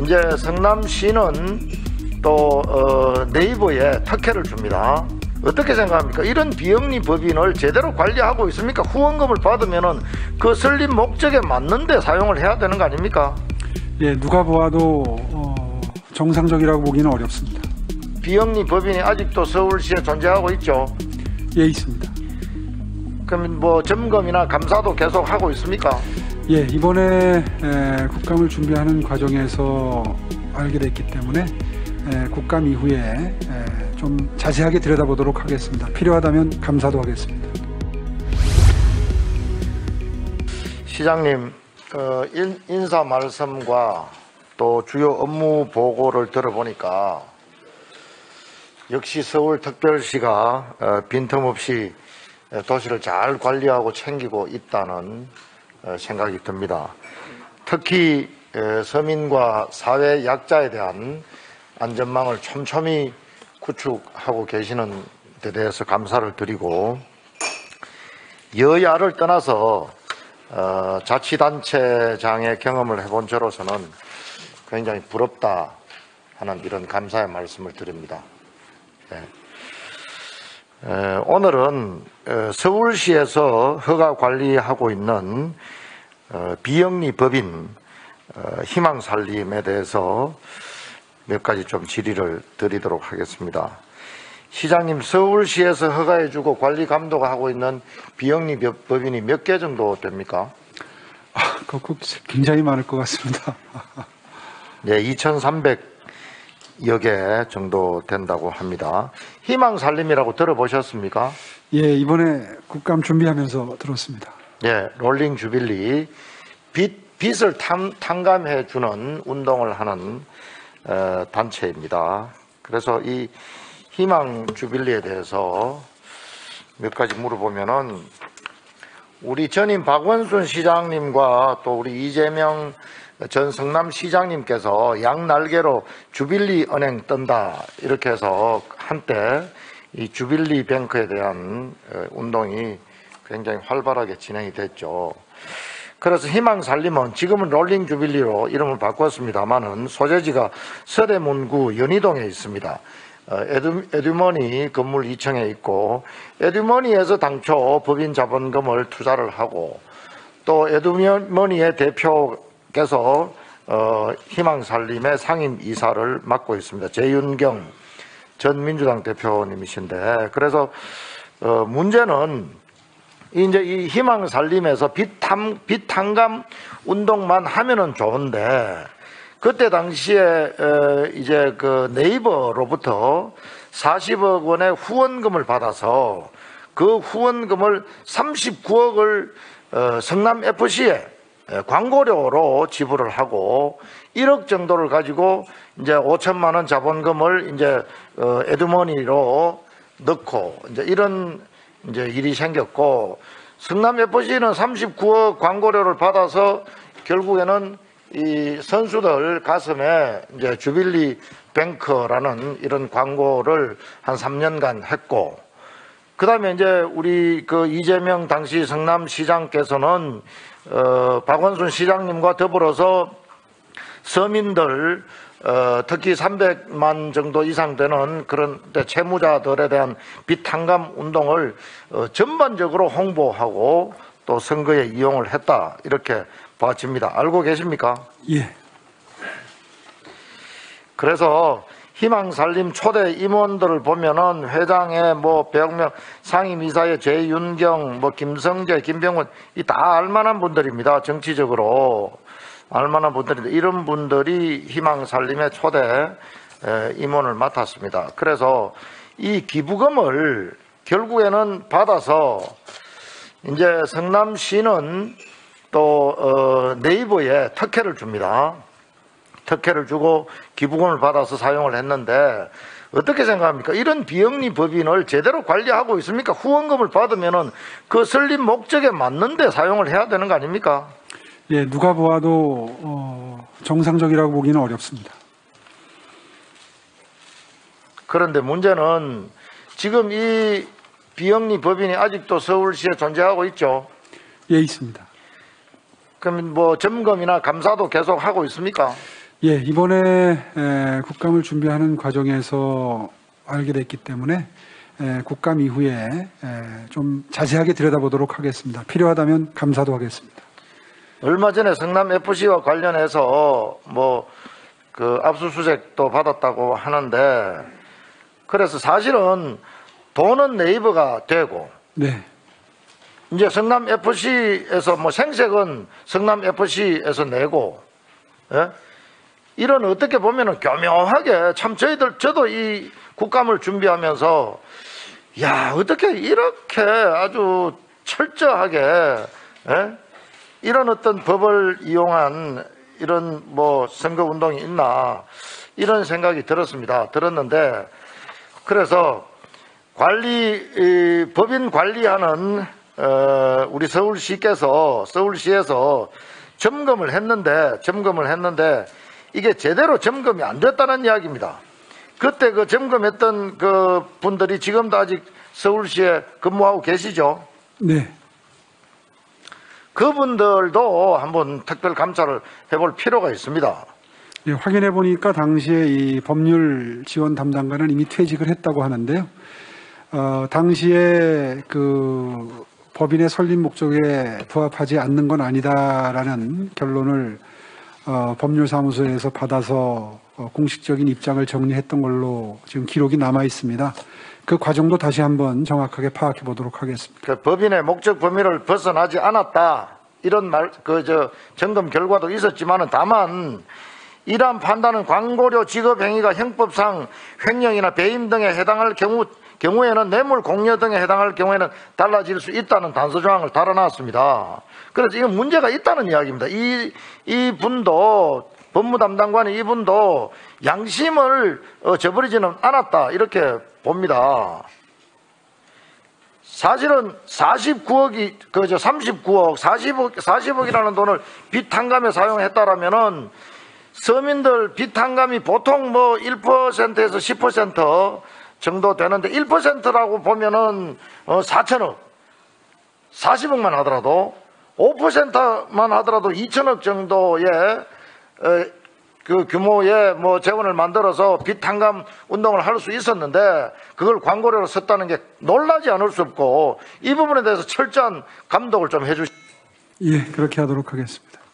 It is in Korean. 이제 성남시는 또 네이버에 특혜를 줍니다. 어떻게 생각합니까? 이런 비영리 법인을 제대로 관리하고 있습니까? 후원금을 받으면은 그 설립 목적에 맞는데 사용을 해야 되는 거 아닙니까? 예, 누가 보아도 정상적이라고 보기는 어렵습니다. 비영리 법인이 아직도 서울시에 존재하고 있죠? 예, 있습니다. 그럼 뭐 점검이나 감사도 계속 하고 있습니까? 예, 이번에 국감을 준비하는 과정에서 알게 됐기 때문에 국감 이후에 좀 자세하게 들여다보도록 하겠습니다. 필요하다면 감사도 하겠습니다. 시장님, 인사 말씀과 또 주요 업무 보고를 들어보니까 역시 서울특별시가 빈틈없이 도시를 잘 관리하고 챙기고 있다는 생각이 듭니다. 특히 서민과 사회 약자에 대한 안전망을 촘촘히 구축하고 계시는 데 대해서 감사를 드리고, 여야를 떠나서 자치단체장의 경험을 해본 저로서는 굉장히 부럽다 하는 이런 감사의 말씀을 드립니다. 네. 오늘은 서울시에서 허가 관리하고 있는 비영리 법인 희망살림에 대해서 몇 가지 좀 질의를 드리도록 하겠습니다. 시장님, 서울시에서 허가해주고 관리 감독하고 있는 비영리 법인이 몇 개 정도 됩니까? 굉장히 많을 것 같습니다. 네, 2,300여 개 정도 된다고 합니다. 희망살림이라고 들어보셨습니까? 예, 이번에 국감 준비하면서 들었습니다. 예, 롤링 주빌리, 빚을 탕감해주는 운동을 하는 단체입니다. 그래서 이 희망 주빌리에 대해서 몇 가지 물어보면은, 우리 전임 박원순 시장님과 또 우리 이재명 전 성남시장님께서 양날개로 주빌리 은행 뜬다 이렇게 해서 한때 이 주빌리 뱅크에 대한 운동이 굉장히 활발하게 진행이 됐죠. 그래서 희망살림은 지금은 롤링 주빌리로 이름을 바꿨습니다만은 소재지가 서대문구 연희동에 있습니다. 에듀머니 건물 2층에 있고, 에듀머니에서 당초 법인 자본금을 투자를 하고, 또 에듀머니의 대표께서 희망살림의 상임이사를 맡고 있습니다. 재윤경 전 민주당 대표님이신데, 그래서 문제는 이제 이 희망살림에서 빚 탕감 운동만 하면은 좋은데, 그때 당시에 이제 그 네이버로부터 40억 원의 후원금을 받아서 그 후원금을 39억을 성남FC에 광고료로 지불을 하고 1억 정도를 가지고 이제 5천만 원 자본금을 이제 에듀머니로 넣고 이제 이런 이제 일이 생겼고, 성남FC는 39억 광고료를 받아서 결국에는 이 선수들 가슴에 이제 주빌리 뱅크라는 이런 광고를 한 3년간 했고, 그 다음에 이제 우리 그 이재명 당시 성남시장께서는 박원순 시장님과 더불어서 서민들 특히 300만 정도 이상 되는 그런 채무자들에 대한 빚 탕감 운동을 전반적으로 홍보하고 또 선거에 이용을 했다 이렇게 봐집니다. 알고 계십니까? 예. 그래서 희망살림 초대 임원들을 보면은 회장의 뭐 배영명, 상임이사의 재윤경, 뭐 김성재, 김병훈 이 다 알만한 분들입니다. 정치적으로 알만한 분들인데, 이런 분들이 희망살림의 초대 임원을 맡았습니다. 그래서 이 기부금을 결국에는 받아서 이제 성남시는 또 네이버에 특혜를 줍니다. 특혜를 주고 기부금을 받아서 사용을 했는데 어떻게 생각합니까? 이런 비영리 법인을 제대로 관리하고 있습니까? 후원금을 받으면은 그 설립 목적에 맞는데 사용을 해야 되는 거 아닙니까? 예, 누가 보아도 정상적이라고 보기는 어렵습니다. 그런데 문제는 지금 이 비영리 법인이 아직도 서울시에 존재하고 있죠? 예, 있습니다. 그럼 뭐 점검이나 감사도 계속 하고 있습니까? 예, 이번에 국감을 준비하는 과정에서 알게 됐기 때문에 국감 이후에 좀 자세하게 들여다보도록 하겠습니다. 필요하다면 감사도 하겠습니다. 얼마 전에 성남 FC와 관련해서 그 압수수색도 받았다고 하는데, 그래서 사실은 돈은 네이버가 되고, 네, 이제 성남 FC에서 생색은 성남 FC에서 내고, 예? 이런 어떻게 보면은 교묘하게 참 저도 이 국감을 준비하면서 야, 어떻게 이렇게 아주 철저하게, 예? 이런 어떤 법을 이용한 이런 선거운동이 있나, 이런 생각이 들었는데, 그래서 법인 관리하는 우리 서울시에서 점검을 했는데 이게 제대로 점검이 안 됐다는 이야기입니다. 그때 그 점검했던 그 분들이 지금도 아직 서울시에 근무하고 계시죠? 네. 그분들도 한번 특별 감찰을 해볼 필요가 있습니다. 예, 확인해 보니까 당시에 이 법률 지원 담당관은 이미 퇴직을 했다고 하는데요. 당시에 그 법인의 설립 목적에 부합하지 않는 건 아니다라는 결론을 법률사무소에서 받아서 공식적인 입장을 정리했던 걸로 지금 기록이 남아 있습니다. 그 과정도 다시 한번 정확하게 파악해 보도록 하겠습니다. 그 법인의 목적 범위를 벗어나지 않았다, 이런 점검 결과도 있었지만은, 다만 이러한 판단은 광고료 직업 행위가 형법상 횡령이나 배임 등에 해당할 경우에는 뇌물 공여 등에 해당할 경우에는 달라질 수 있다는 단서 조항을 달아놨습니다. 그래서 이건 문제가 있다는 이야기입니다. 이분도 법무 담당관 이분도 양심을 저버리지는 않았다, 이렇게 봅니다. 사실은 40억이라는 돈을 빚 탕감에 사용했다라면은 서민들 빚 탕감이 보통 1%에서 10% 정도 되는데, 1%라고 보면은 4천억, 40억만 하더라도 5%만 하더라도 2천억 정도의 그 규모의 재원을 만들어서 빚 탕감 운동을 할 수 있었는데, 그걸 광고료로 썼다는 게 놀라지 않을 수 없고, 이 부분에 대해서 철저한 감독을 좀 해주시. 예, 그렇게 하도록 하겠습니다.